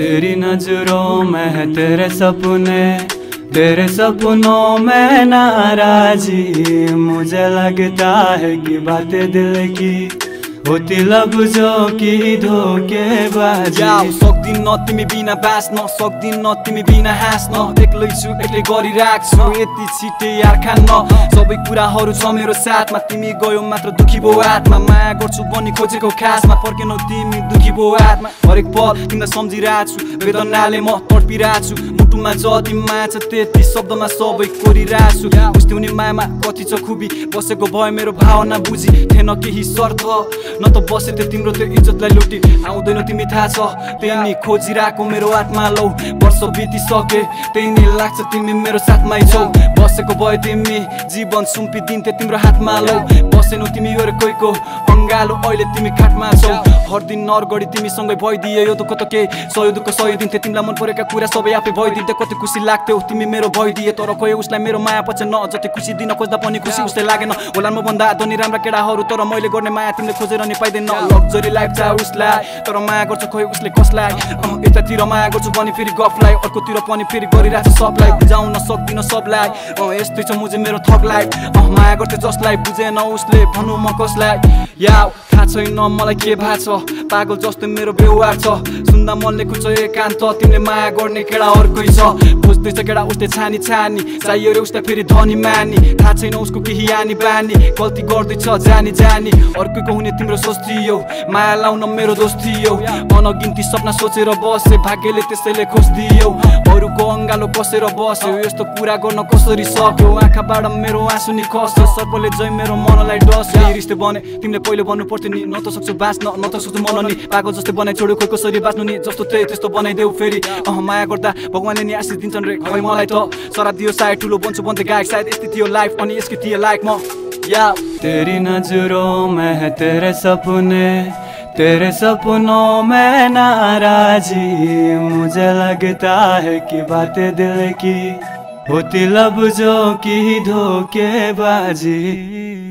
तेरी नजरों में है तेरे सपने, तेरे सपनों में नाराजी। मुझे लगता है कि बातें दिल की होती लफ्जों की धोखेबाजी। सक्दिन न तिमी बिना बाँच्न, सक्दिन न तिमी बिना हाँस्न। एक्लै छु एक्लै गरिराख्छु यति छिटै यार खान्न। सबै कुराहरू छ मेरो साथमा, तिमी गयो मात्र दुखी भो आत्मा। माया गर्छु बन्ने खोजेको खासमा, फर्केनौ तिमी दुखी भो आत्मा। हरेक पल तिमीलाई सम्झिरहेछु, वेदनाले म तडपिरहेछु। मुटुमा जति माया छ त्यति शब्दमा सबै कोरिरहेछु। बुझ्थ्यौ नि मायामा कति छ खुबी, बसेको भए मेरो भावना बुझी। थिएन केही शर्त न त बसे त्यो तिम्रो त्यो इज्जतलाई लुटी। आउँदैन तिमी थाहा छ, तिमी खोजिरहेको मेरो आत्मा। लौ वर्ष बितिसके, तिमी लाग्छ तिमी मेरो साथमै छौ। बसेको भए तिमी जीवन सुम्पिदिन्थे तिम्रो हातमा। लौ बसेनौ तिमी अर्कैको अङ्गालो, अहिले तिमी खाटमा छौ। हर दिन नरगढी तिमीसँगै भइदिए यो दुःख त केही सयो दुःख सयो दिन्थे। तिमीलाई मन परेका कुरा सबै आफै भइदिन्थे। कति खुसी लाग्थ्यो तिमी मेरो भइदिए, तर खोइ उसलाई मेरो माया पछि न। जति खुसी दिन खोज्दा पनि खुसी उसले लागेन होला म भन्दा धनी राम्रा केटाहरू। तर मैले गर्ने माया तिमीले खोजेर पाइदैन। लग्जरी लाइफ चाहे उसलाई, तर माया गर्छु खोइ उसले कसलाई। यतातिर माया गर्छु भने फेरि गफलाई, अर्कोतिर पनि फेरि गरिरहेको सबलाई। बुझाउन सक्दिनँ सबलाई, यस्तै छ मुझे मेरो थक लाइफ। माया गर्थ्यो जसलाई बुझेन उसले, भनौँ म कसलाई। या थाहा छैन मलाई के भा छ, पागल जस्तो मेरो व्यवहार छ। सुन्दा मनले खुच्छ एकान्त, तिमीले माया गर्ने केटा अर्कै छ। बुझ्दैछ केटा उसले छानी छानी, चाहियो रे उसलाई फेरि धनी मानी। थाहा छैन उसको केही आनी बानी, गल्ती गर्दैछ जानी जानी। अर्कैको हुने तिम्रो सोच्थियो, माया लाउन मेरो दोस्थियो। अनगिन्ती सपना सोचेर बसे, भाग्यले त्यसैले खोज्दियो। अरूको अङ्गालो बसेर बस्यो, यस्तो कुरा गर्न कसरी सक्यो। आँखाबाट मेरो आँसु नि खस्छ, सर्पले जै मेरो मनलाई डस्यो। रिसले बने तिमीले पहिले भन्नु पर्थ्यो नि, न त सक्छु बाँच्न न त सक्छु मन नि। पागल जस्तै बनाइ छोड्यो, खोइ कसरी बाँच्नु नि। जस्तो त्यही त्यस्तो बनाइदेऊ फेरि। माया गर्दा भगवानले नि आशीष दिन्छन् रे, खै मलाई त सराप दियो। सायद ठुलो बन्छु भन्थे गायक, सायद यस्तै थियो लाइफ अनि यसको थियो लाइफ म। तेरी नजरों में है तेरे सपने, तेरे सपनों में नाराजी। मुझे लगता है कि बातें दिल की होती लफ्जों की धोखेबाजी।